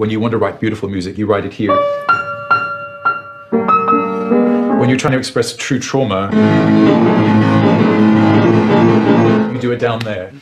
When you want to write beautiful music, you write it here. When you're trying to express true trauma, you do it down there.